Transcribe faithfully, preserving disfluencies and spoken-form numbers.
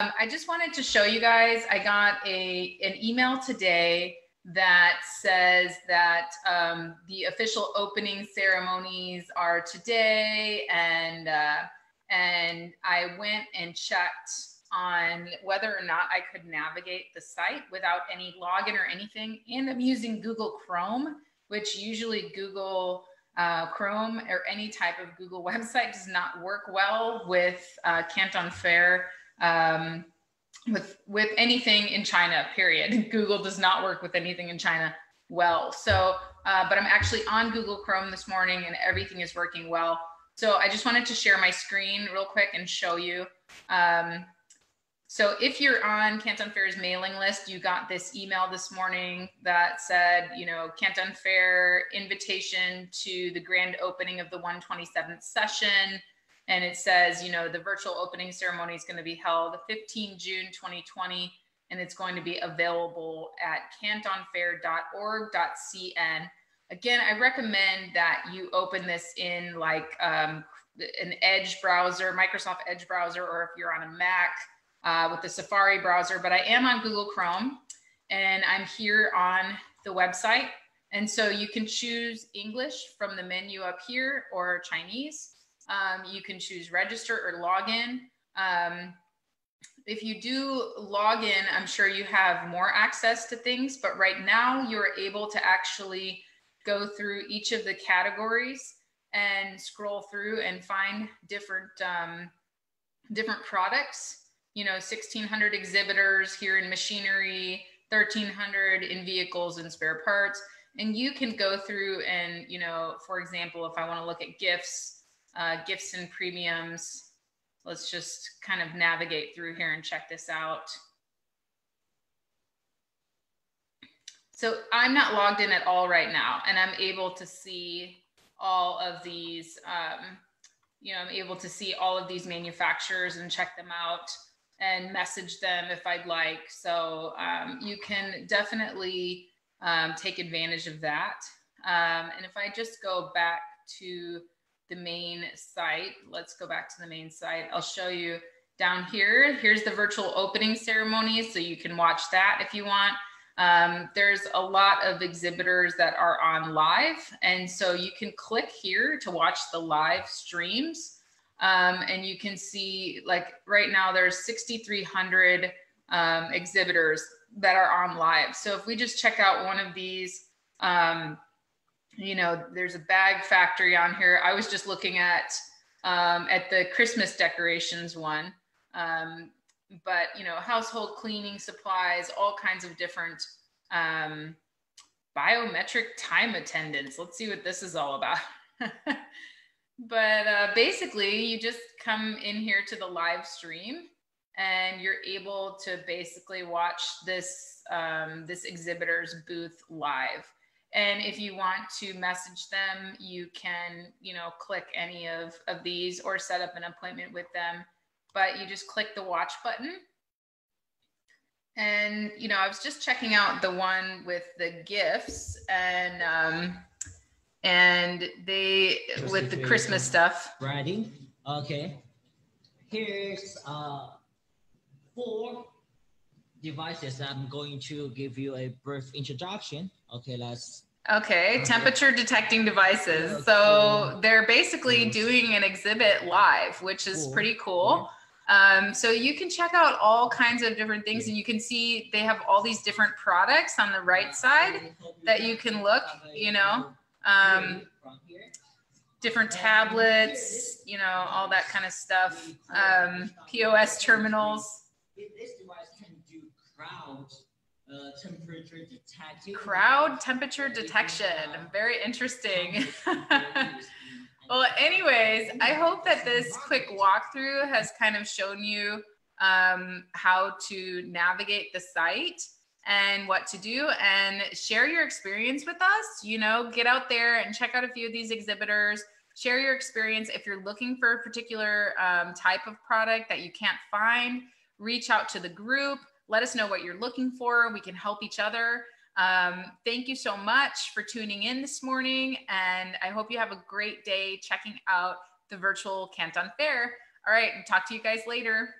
Um, I just wanted to show you guys, I got a, an email today that says that um, the official opening ceremonies are today. And, uh, and I went and checked on whether or not I could navigate the site without any login or anything. And I'm using Google Chrome, which usually Google uh, Chrome or any type of Google website does not work well with uh, Canton Fair. Um, with, with anything in China, period. Google does not work with anything in China well. So, uh, but I'm actually on Google Chrome this morning and everything is working well. So I just wanted to share my screen real quick and show you. Um, so if you're on Canton Fair's mailing list, you got this email this morning that said, you know, Canton Fair invitation to the grand opening of the one twenty-seventh session. And it says, you know, the virtual opening ceremony is going to be held the fifteenth of June twenty twenty, and it's going to be available at canton fair dot org dot c n. Again, I recommend that you open this in like um, an Edge browser, Microsoft Edge browser, or if you're on a Mac uh, with the Safari browser. But I am on Google Chrome, and I'm here on the website. And so you can choose English from the menu up here or Chinese. Um, you can choose register or login. Um, if you do login, I'm sure you have more access to things, but right now you're able to actually go through each of the categories and scroll through and find different, um, different products. You know, sixteen hundred exhibitors here in machinery, thirteen hundred in vehicles and spare parts. And you can go through and, you know, for example, if I want to look at gifts, Uh, gifts and premiums. Let's just kind of navigate through here and check this out. So I'm not logged in at all right now, and I'm able to see all of these, um, you know, I'm able to see all of these manufacturers and check them out and message them if I'd like. So um, you can definitely um, take advantage of that. Um, and if I just go back to the main site. Let's go back to the main site. I'll show you down here. Here's the virtual opening ceremony, so you can watch that if you want. Um, there's a lot of exhibitors that are on live, and so you can click here to watch the live streams. Um, and you can see, like right now, there's sixty-three hundred um, exhibitors that are on live. So if we just check out one of these, um, you know, there's a bag factory on here. I was just looking at um, at the Christmas decorations one, um, but you know, household cleaning supplies, all kinds of different um, biometric time attendance. Let's see what this is all about. But uh, basically, you just come in here to the live stream, and you're able to basically watch this um, this exhibitor's booth live. And if you want to message them, you can, you know, click any of, of these or set up an appointment with them, but you just click the watch button. And, you know, I was just checking out the one with the gifts and, um, and they, Christmas with the Christmas stuff. Ready? Okay. Here's uh, four devices. I'm going to give you a brief introduction. Okay, let's. Okay, okay. Temperature detecting devices. Okay. So they're basically doing an exhibit live, which is cool. Pretty cool. Yeah. Um, so you can check out all kinds of different things, yeah. And you can see they have all these different products on the right side that you can look, you know, um, different tablets, you know, all that kind of stuff. Um, P O S terminals. Crowd uh, temperature detection. Crowd temperature detection. Very interesting. Well, anyways, I hope that this quick walkthrough has kind of shown you um, how to navigate the site and what to do, and share your experience with us. You know, get out there and check out a few of these exhibitors, share your experience. If you're looking for a particular um, type of product that you can't find, reach out to the group. Let us know what you're looking for. We can help each other. Um, thank you so much for tuning in this morning. And I hope you have a great day checking out the virtual Canton Fair. All right, talk to you guys later.